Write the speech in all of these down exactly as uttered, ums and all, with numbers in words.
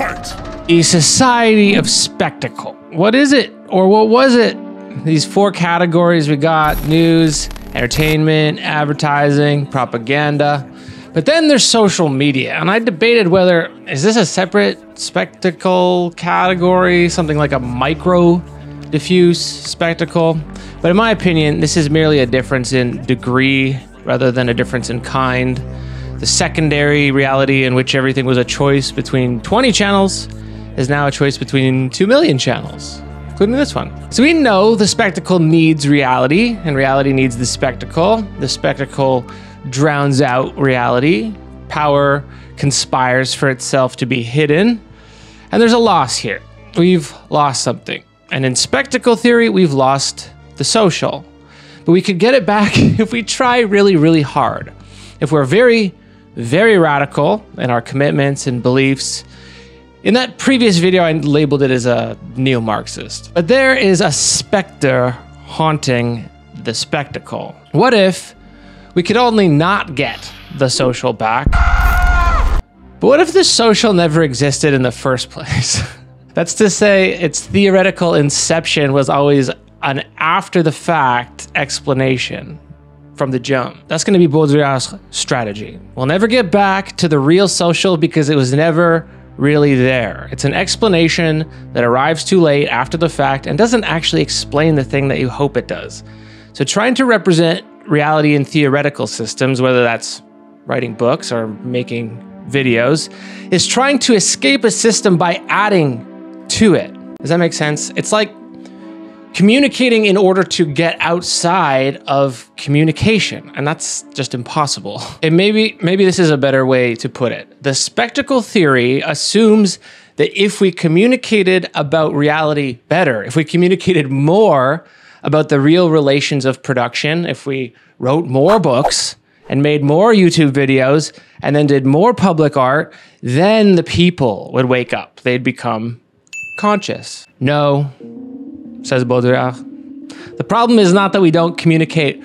Fight! The Society of Spectacle. What is it? Or what was it? These four categories we got: news, entertainment, advertising, propaganda. But then there's social media, and I debated whether, is this a separate spectacle category, something like a micro diffuse spectacle? But in my opinion, this is merely a difference in degree rather than a difference in kind. The secondary reality in which everything was a choice between twenty channels is now a choice between two million channels, including this one. So we know the spectacle needs reality, and reality needs the spectacle. The spectacle drowns out reality. Power conspires for itself to be hidden. And there's a loss here. We've lost something. And in spectacle theory, we've lost the social. But we could get it back if we try really, really hard. If we're very, very radical in our commitments and beliefs. In that previous video, I labeled it as a neo-Marxist. But there is a specter haunting the spectacle. What if we could only not get the social back? But what if the social never existed in the first place? That's to say, its theoretical inception was always an after-the-fact explanation from the jump. That's going to be Baudrillard's strategy. We'll never get back to the real social because it was never really there. It's an explanation that arrives too late after the fact and doesn't actually explain the thing that you hope it does. So trying to represent reality in theoretical systems, whether that's writing books or making videos, is trying to escape a system by adding to it. Does that make sense? It's like communicating in order to get outside of communication, and that's just impossible. And maybe, maybe this is a better way to put it. The spectacle theory assumes that if we communicated about reality better, if we communicated more about the real relations of production, if we wrote more books and made more YouTube videos and then did more public art, then the people would wake up. They'd become conscious. No, says Baudrillard. The problem is not that we don't communicate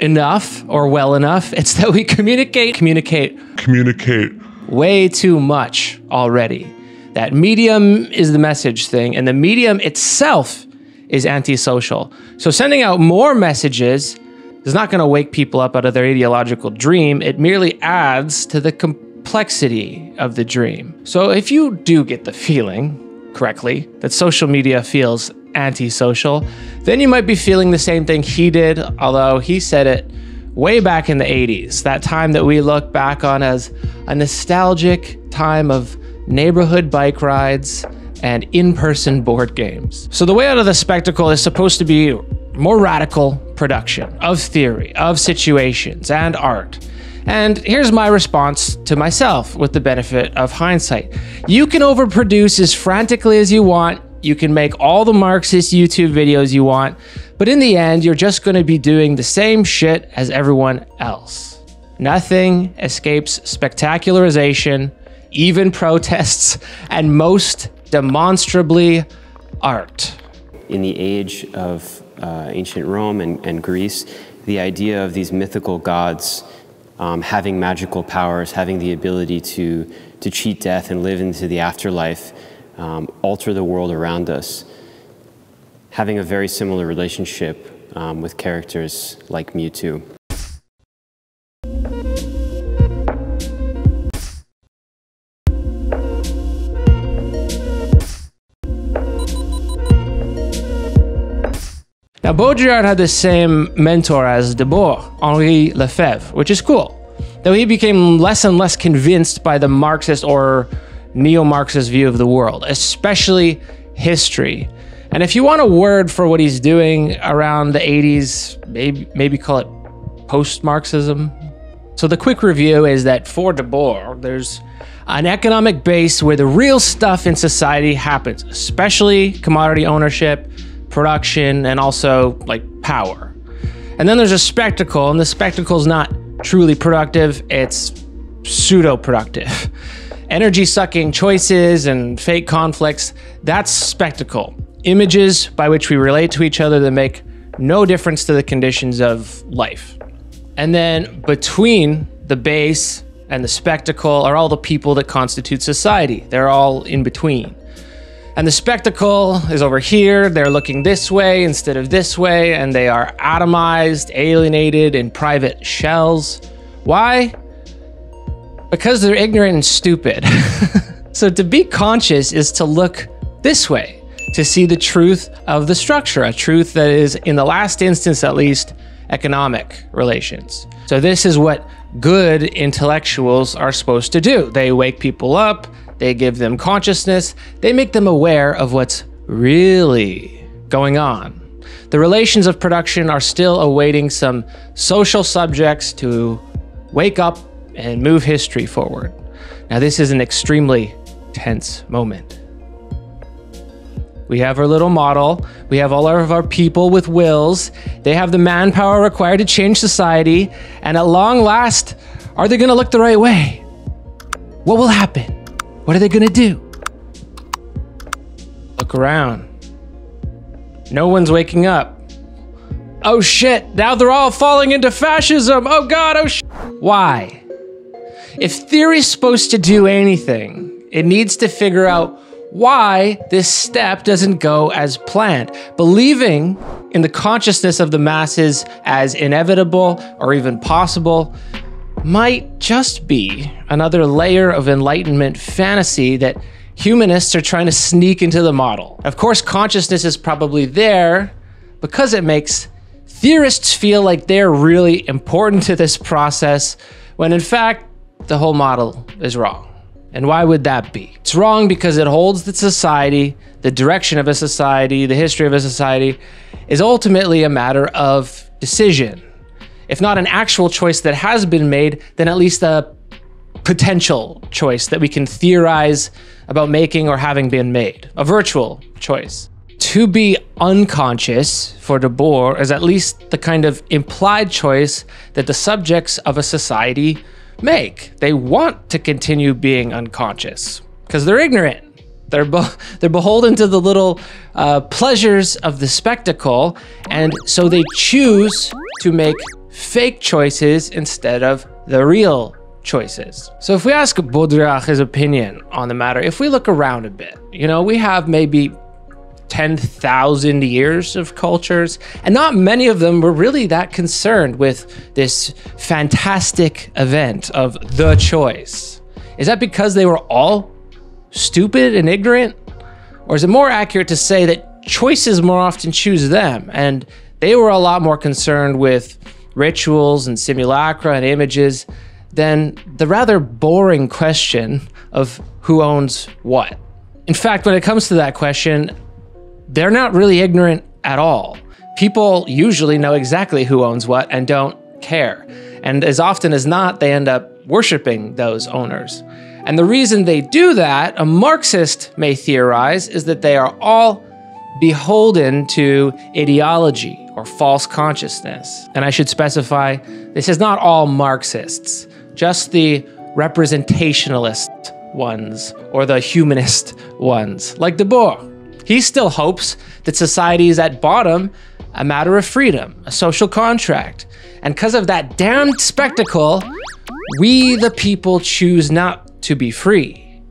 enough or well enough. It's that we communicate, communicate, communicate way too much already. That medium is the message thing, and the medium itself is antisocial. So sending out more messages is not going to wake people up out of their ideological dream. It merely adds to the complexity of the dream. So if you do get the feeling, correctly, that social media feels antisocial, then you might be feeling the same thing he did, although he said it way back in the eighties, that time that we look back on as a nostalgic time of neighborhood bike rides and in-person board games. So the way out of the spectacle is supposed to be more radical production of theory, of situations, and art. And here's my response to myself with the benefit of hindsight. You can overproduce as frantically as you want. You can make all the Marxist YouTube videos you want, but in the end, you're just gonna be doing the same shit as everyone else. Nothing escapes spectacularization, even protests, and most demonstrably, art. In the age of uh, ancient Rome and, and Greece, the idea of these mythical gods um, having magical powers, having the ability to, to cheat death and live into the afterlife, um, alter the world around us, having a very similar relationship um, with characters like Mewtwo. Now, Baudrillard had the same mentor as Debord, Henri Lefebvre, which is cool. Though he became less and less convinced by the Marxist or neo-Marxist view of the world, especially history. And if you want a word for what he's doing around the eighties, maybe, maybe call it post-Marxism. So the quick review is that for Debord, there's an economic base where the real stuff in society happens, especially commodity ownership, production, and also like power. And then there's a spectacle, and the spectacle's not truly productive, it's pseudo-productive. Energy-sucking choices and fake conflicts, that's spectacle. Images by which we relate to each other that make no difference to the conditions of life. And then between the base and the spectacle are all the people that constitute society. They're all in between. And the spectacle is over here, they're looking this way instead of this way, and they are atomized, alienated, in private shells. Why? Because they're ignorant and stupid. So to be conscious is to look this way, to see the truth of the structure, a truth that is, in the last instance at least, economic relations. So this is what good intellectuals are supposed to do. They wake people up, they give them consciousness, they make them aware of what's really going on. The relations of production are still awaiting some social subjects to wake up and move history forward. Now, this is an extremely tense moment. We have our little model, we have all of our people with wills, they have the manpower required to change society, and at long last, are they gonna look the right way? What will happen? What are they gonna do? Look around. No one's waking up. Oh shit, now they're all falling into fascism. Oh God, oh shit. Why? If theory's supposed to do anything, it needs to figure out why this step doesn't go as planned. Believing in the consciousness of the masses as inevitable or even possible might just be another layer of enlightenment fantasy that humanists are trying to sneak into the model. Of course, consciousness is probably there because it makes theorists feel like they're really important to this process, when in fact, the whole model is wrong. And why would that be? It's wrong because it holds that society, the direction of a society, the history of a society, is ultimately a matter of decision. If not an actual choice that has been made, then at least a potential choice that we can theorize about making or having been made. A virtual choice. To be unconscious for Debord is at least the kind of implied choice that the subjects of a society make. They want to continue being unconscious because they're ignorant. They're, be they're beholden to the little uh, pleasures of the spectacle, and so they choose to make fake choices instead of the real choices. So if we ask Baudrillard his opinion on the matter, if we look around a bit, you know, we have maybe ten thousand years of cultures, and not many of them were really that concerned with this fantastic event of the choice. Is that because they were all stupid and ignorant? Or is it more accurate to say that choices more often choose them, and they were a lot more concerned with rituals and simulacra and images than the rather boring question of who owns what? In fact, when it comes to that question, they're not really ignorant at all. People usually know exactly who owns what and don't care. And as often as not, they end up worshiping those owners. And the reason they do that, a Marxist may theorize, is that they are all beholden to ideology or false consciousness. And I should specify, this is not all Marxists, just the representationalist ones or the humanist ones, like Debord. He still hopes that society is at bottom a matter of freedom, a social contract. And because of that damned spectacle, we the people choose not to be free.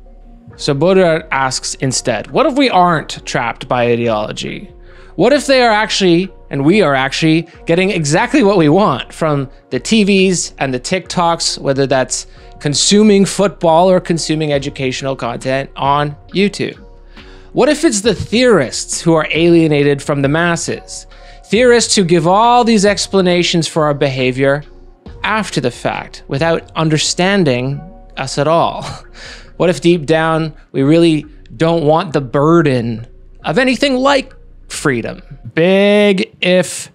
So Baudrillard asks instead, what if we aren't trapped by ideology? What if they are actually, and we are actually, getting exactly what we want from the T Vs and the TikToks, whether that's consuming football or consuming educational content on YouTube? What if it's the theorists who are alienated from the masses? Theorists who give all these explanations for our behavior after the fact, without understanding us at all. What if deep down, we really don't want the burden of anything like freedom? Big if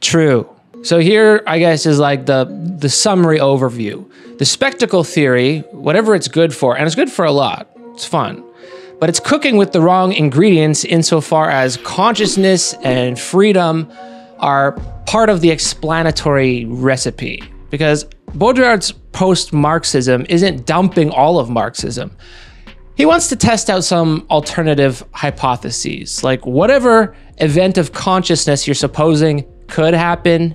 true. So here, I guess, is like the, the summary overview. The spectacle theory, whatever it's good for, and it's good for a lot, it's fun, but it's cooking with the wrong ingredients insofar as consciousness and freedom are part of the explanatory recipe. Because Baudrillard's post-Marxism isn't dumping all of Marxism. He wants to test out some alternative hypotheses, like whatever event of consciousness you're supposing could happen,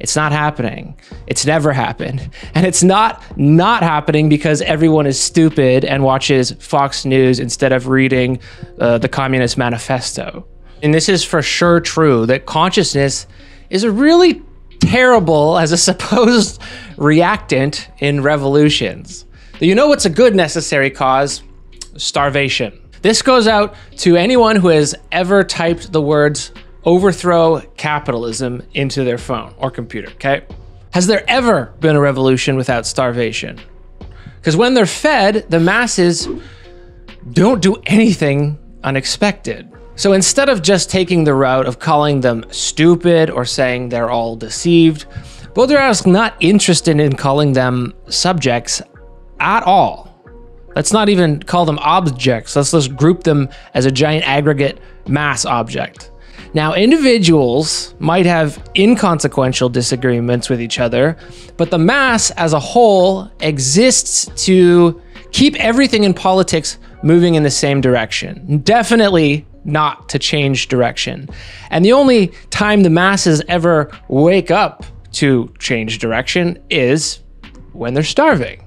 It's not happening. It's never happened. And it's not not happening because everyone is stupid and watches Fox News instead of reading uh, the Communist Manifesto. And this is for sure true, that consciousness is a really terrible as a supposed reactant in revolutions. You know what's a good necessary cause? Starvation. This goes out to anyone who has ever typed the words "overthrow capitalism" into their phone or computer, okay? Has there ever been a revolution without starvation? Because when they're fed, the masses don't do anything unexpected. So instead of just taking the route of calling them stupid or saying they're all deceived, Baudrillard is not interested in calling them subjects at all. Let's not even call them objects. Let's just group them as a giant aggregate mass object. Now, individuals might have inconsequential disagreements with each other, but the mass as a whole exists to keep everything in politics moving in the same direction. Definitely not to change direction. And the only time the masses ever wake up to change direction is when they're starving.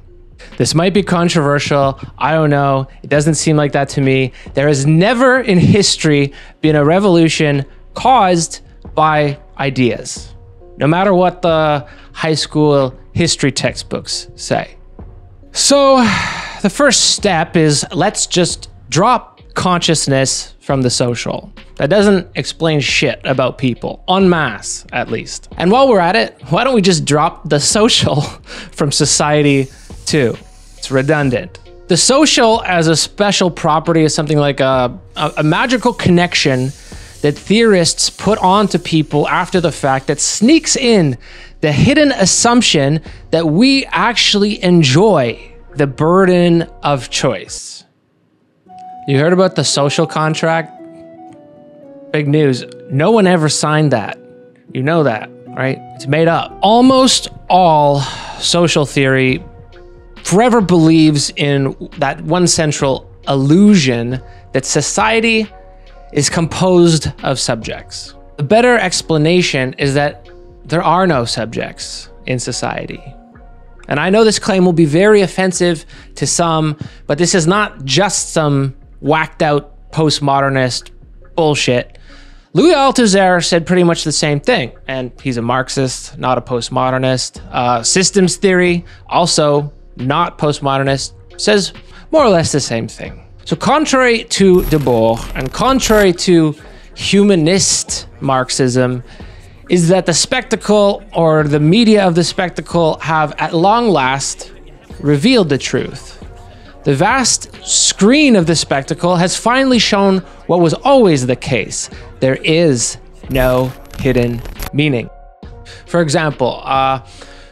This might be controversial. I don't know. It doesn't seem like that to me. There has never in history been a revolution caused by ideas, no matter what the high school history textbooks say. So the first step is, let's just drop consciousness from the social. That doesn't explain shit about people, en masse at least. And while we're at it, why don't we just drop the social from society too? It's redundant. The social as a special property is something like a, a, a magical connection that theorists put onto people after the fact that sneaks in the hidden assumption that we actually enjoy the burden of choice. You heard about the social contract? Big news. No one ever signed that. You know that, right? It's made up. Almost all social theory forever believes in that one central illusion that society is composed of subjects. The better explanation is that there are no subjects in society. And I know this claim will be very offensive to some, but this is not just some whacked out postmodernist bullshit. Louis Althusser said pretty much the same thing, and he's a Marxist, not a postmodernist. Uh, systems theory, also not postmodernist, says more or less the same thing. So contrary to Debord and contrary to humanist Marxism is that the spectacle or the media of the spectacle have at long last revealed the truth. The vast screen of the spectacle has finally shown what was always the case. There is no hidden meaning. For example, uh,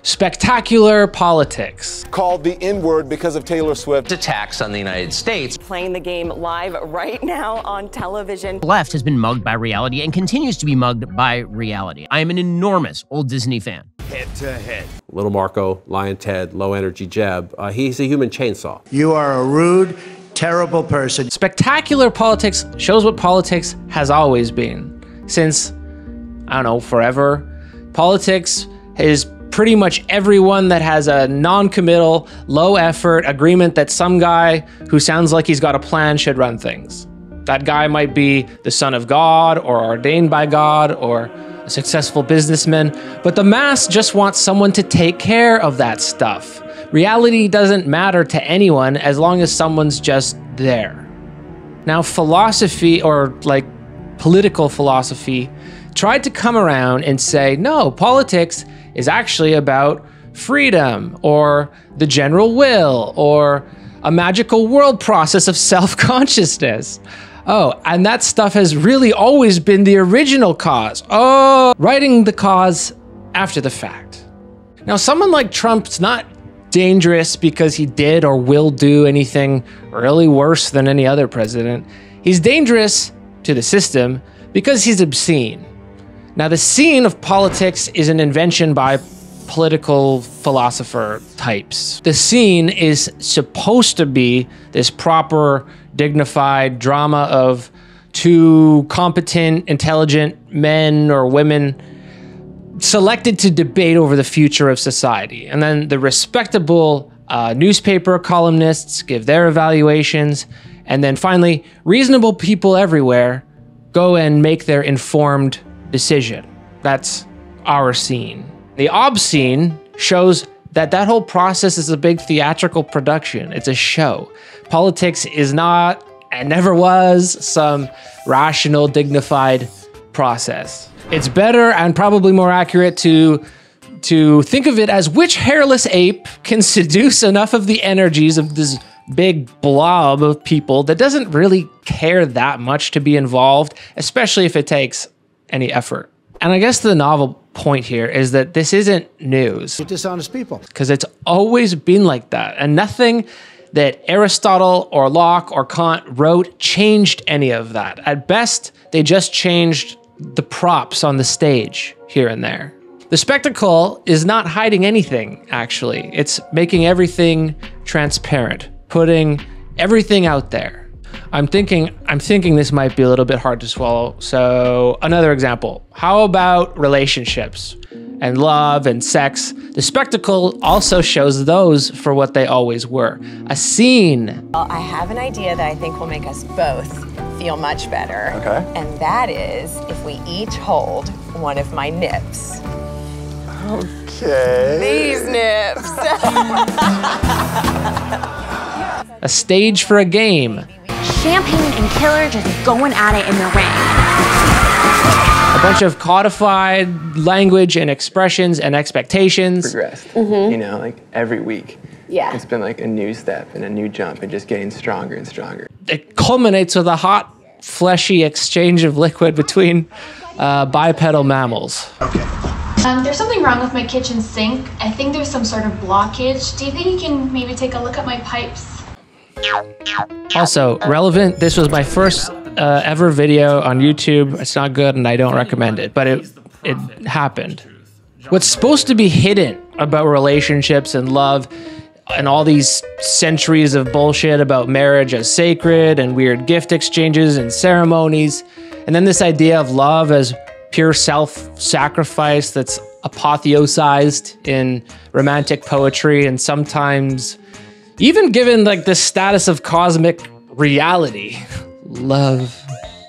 spectacular politics. Called the N-word because of Taylor Swift's attacks on the United States. Playing the game live right now on television. The left has been mugged by reality and continues to be mugged by reality. I am an enormous old Disney fan. Head to head. Little Marco, Lion Ted, Low Energy Jeb, uh, he's a human chainsaw. You are a rude, terrible person. Spectacular politics shows what politics has always been. Since, I don't know, forever. Politics is pretty much everyone that has a non-committal, low-effort agreement that some guy who sounds like he's got a plan should run things. That guy might be the son of God or ordained by God or a successful businessman, but the mass just wants someone to take care of that stuff. Reality doesn't matter to anyone as long as someone's just there. Now, philosophy, or like political philosophy, tried to come around and say, no, politics is actually about freedom or the general will or a magical world process of self-consciousness. Oh, and that stuff has really always been the original cause. Oh, writing the cause after the fact. Now, someone like Trump's not dangerous because he did or will do anything really worse than any other president. He's dangerous to the system because he's obscene. Now, the scene of politics is an invention by political philosopher types. The scene is supposed to be this proper, dignified drama of two competent, intelligent men or women selected to debate over the future of society. And then the respectable uh, newspaper columnists give their evaluations. And then finally, reasonable people everywhere go and make their informed decision. That's our scene. The obscene shows that that whole process is a big theatrical production. It's a show. Politics is not, and never was, some rational, dignified process. It's better and probably more accurate to, to think of it as which hairless ape can seduce enough of the energies of this big blob of people that doesn't really care that much to be involved, especially if it takes any effort. And I guess the novel point here is that this isn't news. You're dishonest people. Because it's always been like that. And nothing that Aristotle or Locke or Kant wrote changed any of that. At best, they just changed the props on the stage here and there. The spectacle is not hiding anything, actually. It's making everything transparent, putting everything out there. I'm thinking, I'm thinking this might be a little bit hard to swallow. So another example, how about relationships and love and sex? The spectacle also shows those for what they always were, a scene. Well, I have an idea that I think will make us both feel much better. Okay. And that is if we each hold one of my nips. Okay. These nips. A stage for a game. Champagne and Killer just going at it in the ring. A bunch of codified language and expressions and expectations. Progressed, mm-hmm. You know, like every week. Yeah. It's been like a new step and a new jump and just getting stronger and stronger. It culminates with a hot, fleshy exchange of liquid between uh, bipedal mammals. Okay. Um, there's something wrong with my kitchen sink. I think there's some sort of blockage. Do you think you can maybe take a look at my pipes? Also, relevant, this was my first uh, ever video on YouTube. It's not good and I don't recommend it, but it, it happened. What's supposed to be hidden about relationships and love and all these centuries of bullshit about marriage as sacred and weird gift exchanges and ceremonies, and then this idea of love as pure self-sacrifice that's apotheosized in romantic poetry and sometimes even given like the status of cosmic reality, love.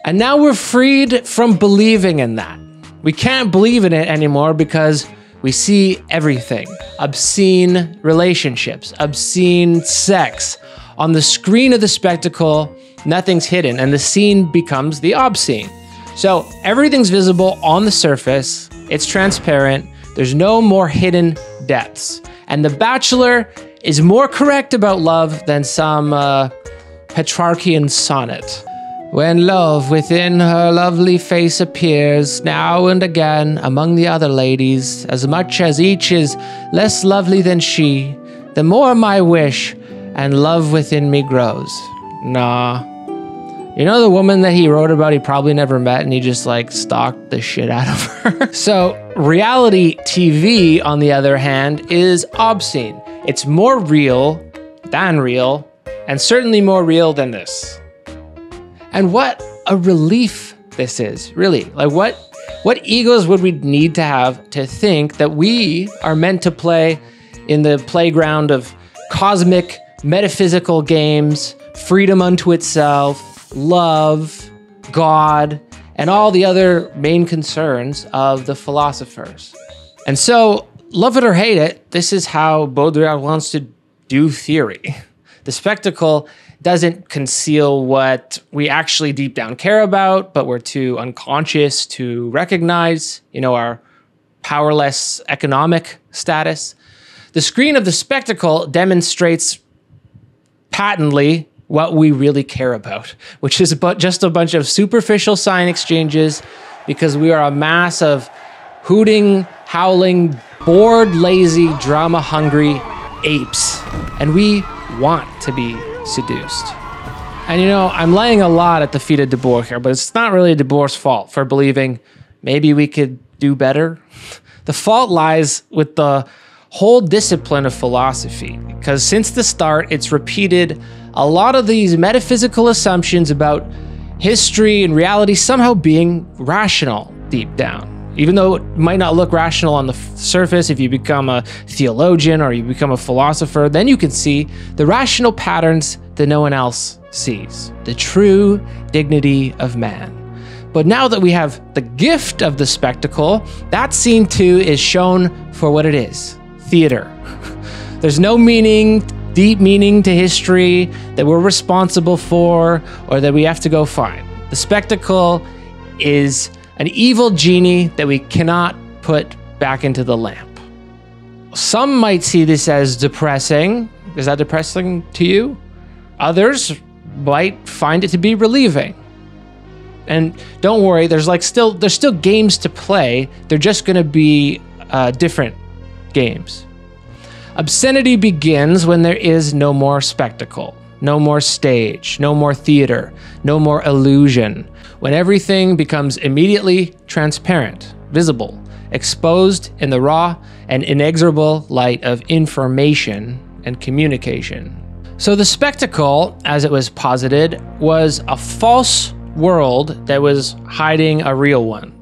And now we're freed from believing in that. We can't believe in it anymore because we see everything. Obscene relationships, obscene sex. On the screen of the spectacle, nothing's hidden and the scene becomes the obscene. So everything's visible on the surface, it's transparent, there's no more hidden depths. And The Bachelor is more correct about love than some uh, Petrarchian sonnet. When love within her lovely face appears, now and again among the other ladies, as much as each is less lovely than she, the more my wish and love within me grows. Nah. You know the woman that he wrote about he probably never met and he just like stalked the shit out of her? So reality T V, on the other hand, is obscene. It's more real than real, and certainly more real than this. And what a relief this is, really. Like what, what egos would we need to have to think that we are meant to play in the playground of cosmic, metaphysical games, freedom unto itself, love, God, and all the other main concerns of the philosophers. And so, love it or hate it, this is how Baudrillard wants to do theory. The spectacle doesn't conceal what we actually deep down care about, but we're too unconscious to recognize, you know, our powerless economic status. The screen of the spectacle demonstrates patently what we really care about, which is but just a bunch of superficial sign exchanges because we are a mass of hooting, howling, bored, lazy, drama-hungry apes. And we want to be seduced. And you know, I'm laying a lot at the feet of Debord here, but it's not really Debord's fault for believing maybe we could do better. The fault lies with the whole discipline of philosophy, because since the start, it's repeated a lot of these metaphysical assumptions about history and reality somehow being rational deep down. Even though it might not look rational on the surface, if you become a theologian or you become a philosopher, then you can see the rational patterns that no one else sees, the true dignity of man. But now that we have the gift of the spectacle, that scene too is shown for what it is, theater. There's no meaning, deep meaning to history that we're responsible for or that we have to go find. The spectacle is an evil genie that we cannot put back into the lamp. Some might see this as depressing. Is that depressing to you? Others might find it to be relieving. And don't worry, there's like still there's still games to play. They're just going to be uh, different games. Obscenity begins when there is no more spectacle, no more stage, no more theater, no more illusion, when everything becomes immediately transparent, visible, exposed in the raw and inexorable light of information and communication. So the spectacle, as it was posited, was a false world that was hiding a real one.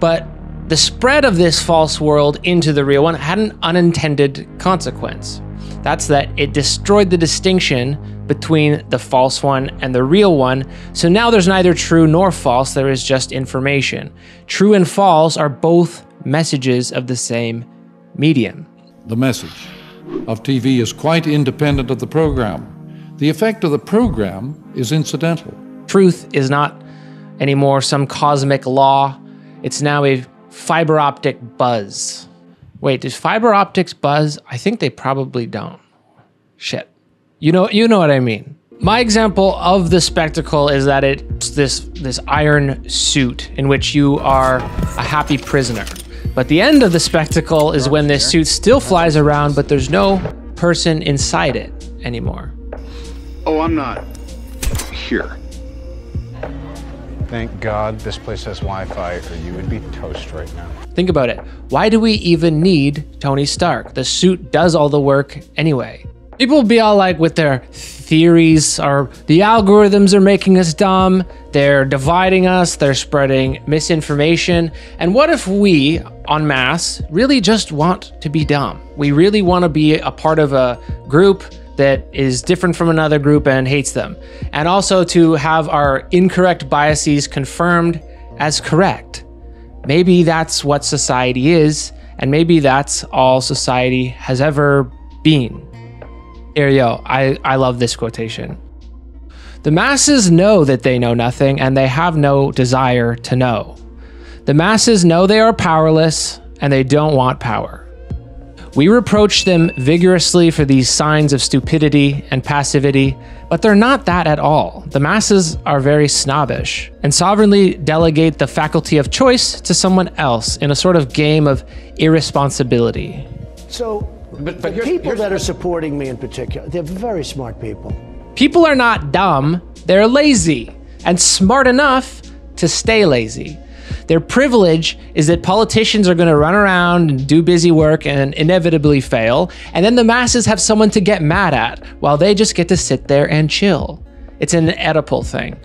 But the spread of this false world into the real one had an unintended consequence. That's that it destroyed the distinction between the false one and the real one. So now there's neither true nor false, there is just information. True and false are both messages of the same medium. The message of T V is quite independent of the program. The effect of the program is incidental. Truth is not anymore some cosmic law. It's now a fiber optic buzz. Wait, does fiber optics buzz? I think they probably don't. Shit. You know, you know what I mean. My example of the spectacle is that it's this, this iron suit in which you are a happy prisoner. But the end of the spectacle is when this suit still flies around, but there's no person inside it anymore. Oh, I'm not here. Thank God this place has Wi-Fi, or you would be toast right now. Think about it. Why do we even need Tony Stark? The suit does all the work anyway. People will be all like with their theories, or the algorithms are making us dumb, they're dividing us, they're spreading misinformation. And what if we, en masse, really just want to be dumb? We really want to be a part of a group that is different from another group and hates them. And also to have our incorrect biases confirmed as correct. Maybe that's what society is, and maybe that's all society has ever been. Here you go, I, I love this quotation. The masses know that they know nothing, and they have no desire to know. The masses know they are powerless, and they don't want power. We reproach them vigorously for these signs of stupidity and passivity, but they're not that at all. The masses are very snobbish and sovereignly delegate the faculty of choice to someone else in a sort of game of irresponsibility. So, but, but the people that are supporting me in particular, they're very smart people. People are not dumb, they're lazy and smart enough to stay lazy. Their privilege is that politicians are going to run around and do busy work and inevitably fail, and then the masses have someone to get mad at while they just get to sit there and chill. It's an Oedipal thing.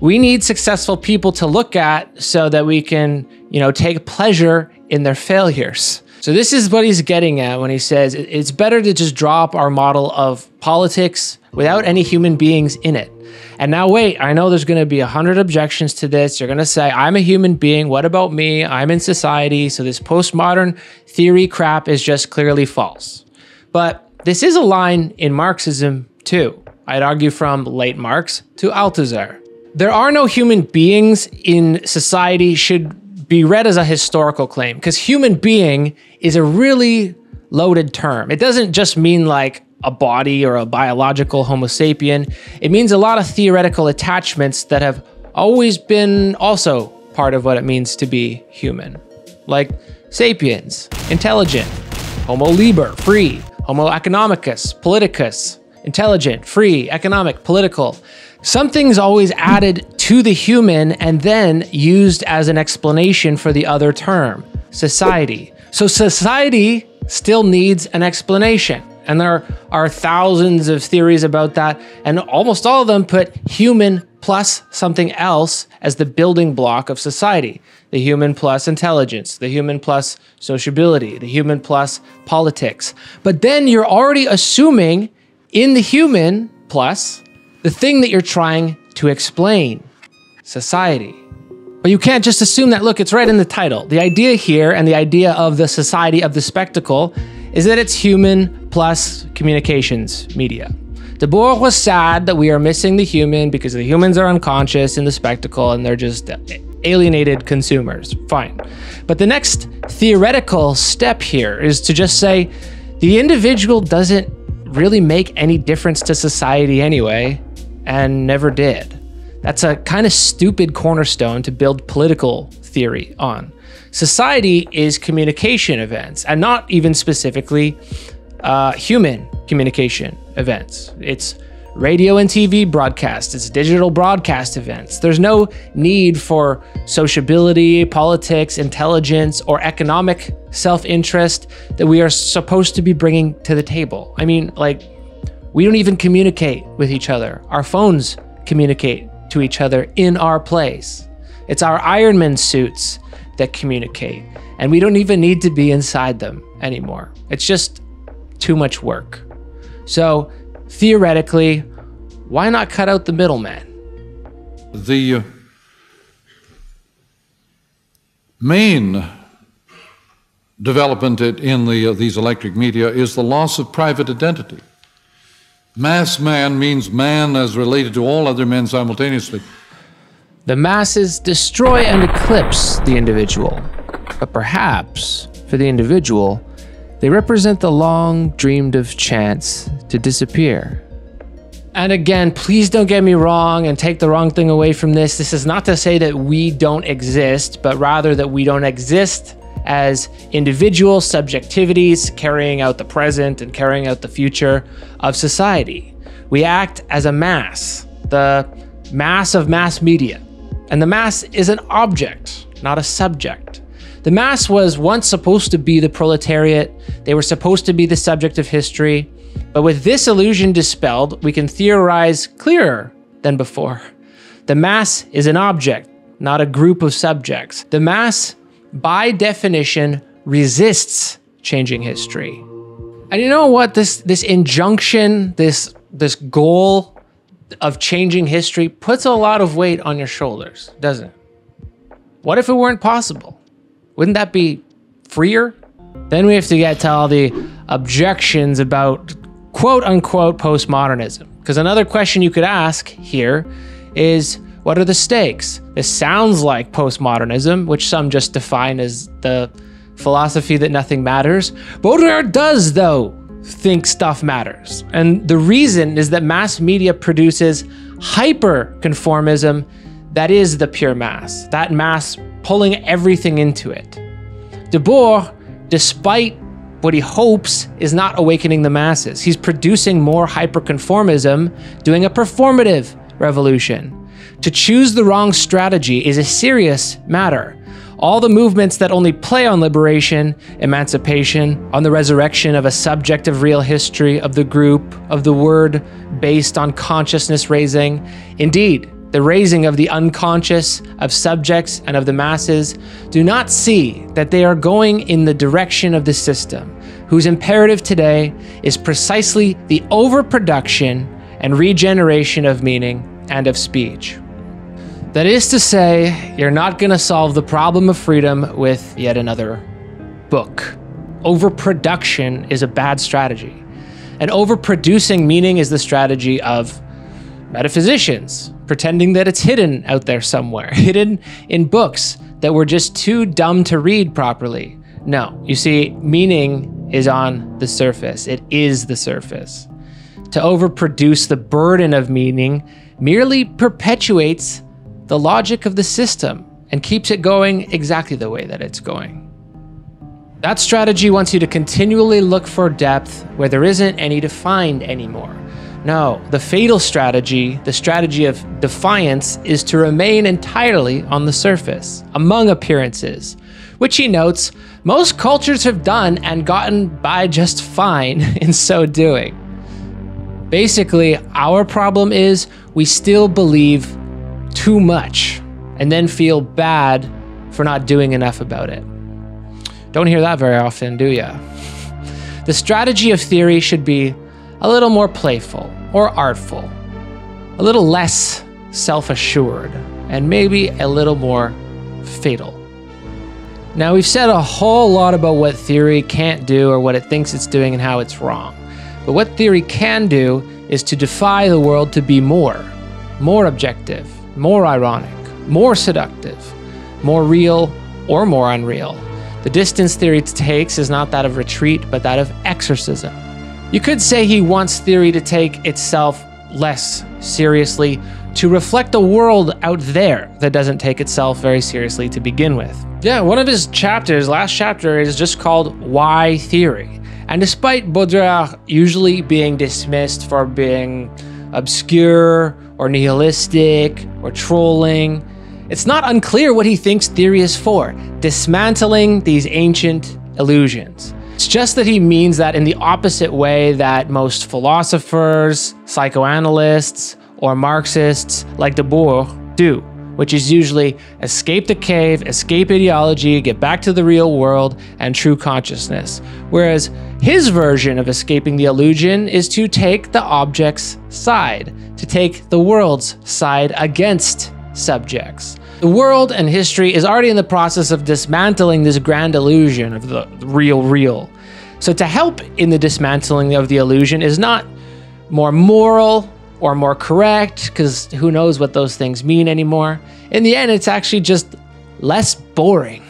We need successful people to look at so that we can, you know, take pleasure in their failures. So this is what he's getting at when he says it's better to just drop our model of politics without any human beings in it. And now wait, I know there's going to be a hundred objections to this. You're going to say, I'm a human being. What about me? I'm in society. So this postmodern theory crap is just clearly false. But this is a line in Marxism too. I'd argue from late Marx to Althusser. There are no human beings in society should be read as a historical claim, because human being is a really loaded term. It doesn't just mean like a body or a biological homo sapien. It means a lot of theoretical attachments that have always been also part of what it means to be human. Like sapiens, intelligent, homo liber, free, homo economicus, politicus, intelligent, free, economic, political. Something's always added to the human and then used as an explanation for the other term, society. So society still needs an explanation. And there are thousands of theories about that, and almost all of them put human plus something else as the building block of society. The human plus intelligence, the human plus sociability, the human plus politics. But then you're already assuming in the human plus the thing that you're trying to explain, society. But you can't just assume that. Look, it's right in the title. The idea here, and the idea of the Society of the Spectacle, is that it's human plus communications media. Debord was sad that we are missing the human because the humans are unconscious in the spectacle and they're just alienated consumers. Fine. But the next theoretical step here is to just say the individual doesn't really make any difference to society anyway, and never did. That's a kind of stupid cornerstone to build political theory on. Society is communication events, and not even specifically uh, human communication events. It's radio and T V broadcasts, it's digital broadcast events. There's no need for sociability, politics, intelligence, or economic self-interest that we are supposed to be bringing to the table. I mean, like, we don't even communicate with each other. Our phones communicate to each other in our place. It's our Iron Man suits that communicate, and we don't even need to be inside them anymore. It's just too much work. So theoretically, why not cut out the middleman? The main development in the, uh, these electric media is the loss of private identity. Mass man means man as related to all other men simultaneously. The masses destroy and eclipse the individual, but perhaps, for the individual, they represent the long dreamed of chance to disappear. And again, please don't get me wrong and take the wrong thing away from this. This is not to say that we don't exist, but rather that we don't exist as individual subjectivities carrying out the present and carrying out the future of society. We act as a mass, the mass of mass media. And the mass is an object, not a subject. The mass was once supposed to be the proletariat. They were supposed to be the subject of history. But with this illusion dispelled, we can theorize clearer than before. The mass is an object, not a group of subjects. The mass, by definition, resists changing history. And you know what? This, this injunction, this, this goal of changing history puts a lot of weight on your shoulders, doesn't it? What if it weren't possible? Wouldn't that be freer? Then we have to get to all the objections about quote unquote postmodernism. Because another question you could ask here is, what are the stakes? This sounds like postmodernism, which some just define as the philosophy that nothing matters. Baudrillard does, though, think stuff matters. And the reason is that mass media produces hyper-conformism that is the pure mass, that mass pulling everything into it. Debord, despite what he hopes, is not awakening the masses. He's producing more hyper-conformism, doing a performative revolution. To choose the wrong strategy is a serious matter. All the movements that only play on liberation, emancipation, on the resurrection of a subject of real history, of the group, of the word, based on consciousness raising. Indeed, the raising of the unconscious, of subjects and of the masses, do not see that they are going in the direction of the system, whose imperative today is precisely the overproduction and regeneration of meaning and of speech. That is to say, you're not going to solve the problem of freedom with yet another book. Overproduction is a bad strategy. And overproducing meaning is the strategy of metaphysicians, pretending that it's hidden out there somewhere, hidden in books that were just too dumb to read properly. No, you see, meaning is on the surface. It is the surface. To overproduce the burden of meaning merely perpetuates the logic of the system and keeps it going exactly the way that it's going. That strategy wants you to continually look for depth where there isn't any to find anymore. No, the fatal strategy, the strategy of defiance, is to remain entirely on the surface, among appearances, which he notes, most cultures have done and gotten by just fine in so doing. Basically, our problem is we still believe too much and then feel bad for not doing enough about it. Don't hear that very often, do ya? The strategy of theory should be a little more playful or artful, a little less self-assured, and maybe a little more fatal. Now, we've said a whole lot about what theory can't do or what it thinks it's doing and how it's wrong. But what theory can do is to defy the world to be more, more objective, more ironic, more seductive, more real, or more unreal. The distance theory takes is not that of retreat, but that of exorcism. You could say he wants theory to take itself less seriously, to reflect a world out there that doesn't take itself very seriously to begin with. Yeah, one of his chapters, last chapter, is just called Why Theory. And despite Baudrillard usually being dismissed for being obscure or nihilistic or trolling, it's not unclear what he thinks theory is for, dismantling these ancient illusions. It's just that he means that in the opposite way that most philosophers, psychoanalysts, or Marxists like Debord do, which is usually escape the cave, escape ideology, get back to the real world and true consciousness. Whereas his version of escaping the illusion is to take the object's side, to take the world's side against subjects. The world and history is already in the process of dismantling this grand illusion of the real real. So to help in the dismantling of the illusion is not more moral or more correct, because who knows what those things mean anymore. In the end, it's actually just less boring.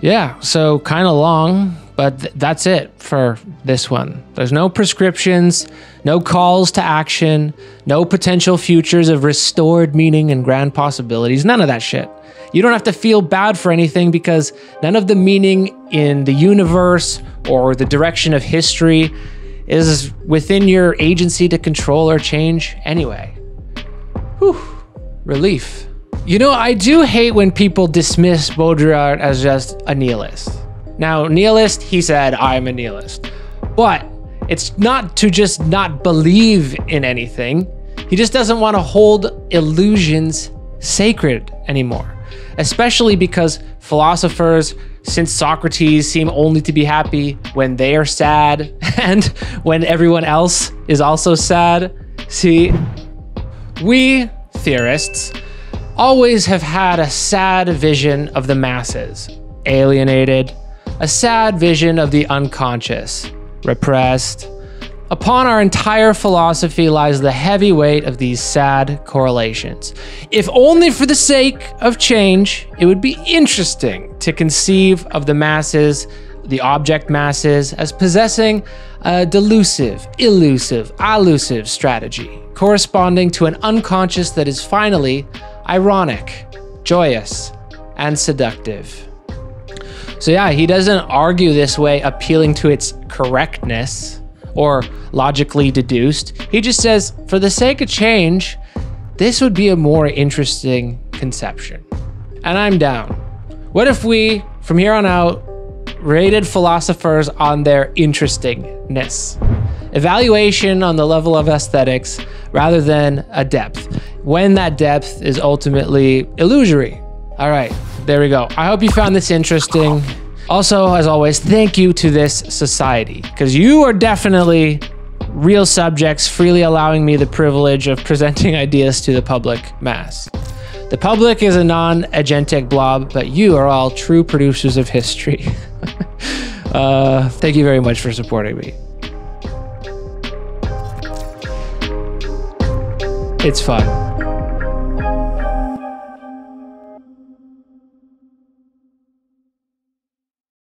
Yeah, so kind of long, but th that's it for this one. There's no prescriptions, no calls to action, no potential futures of restored meaning and grand possibilities, none of that shit. You don't have to feel bad for anything because none of the meaning in the universe or the direction of history is within your agency to control or change anyway. Whew, relief. You know, I do hate when people dismiss Baudrillard as just a nihilist. Now, nihilist, he said, I'm a nihilist. But it's not to just not believe in anything. He just doesn't want to hold illusions sacred anymore, especially because philosophers since Socrates seem only to be happy when they are sad and when everyone else is also sad. See, we theorists always have had a sad vision of the masses, alienated, a sad vision of the unconscious, repressed. Upon our entire philosophy lies the heavy weight of these sad correlations. If only for the sake of change, it would be interesting to conceive of the masses, the object masses, as possessing a delusive, elusive, allusive strategy, corresponding to an unconscious that is finally ironic, joyous, and seductive. So yeah, he doesn't argue this way appealing to its correctness or logically deduced. He just says, for the sake of change, this would be a more interesting conception. And I'm down. What if we, from here on out, rated philosophers on their interestingness? Evaluation on the level of aesthetics rather than a depth, when that depth is ultimately illusory. All right, there we go. I hope you found this interesting. Also, as always, thank you to this society, because you are definitely real subjects freely allowing me the privilege of presenting ideas to the public mass. The public is a non-agentic blob, but you are all true producers of history. uh, thank you very much for supporting me. It's fun.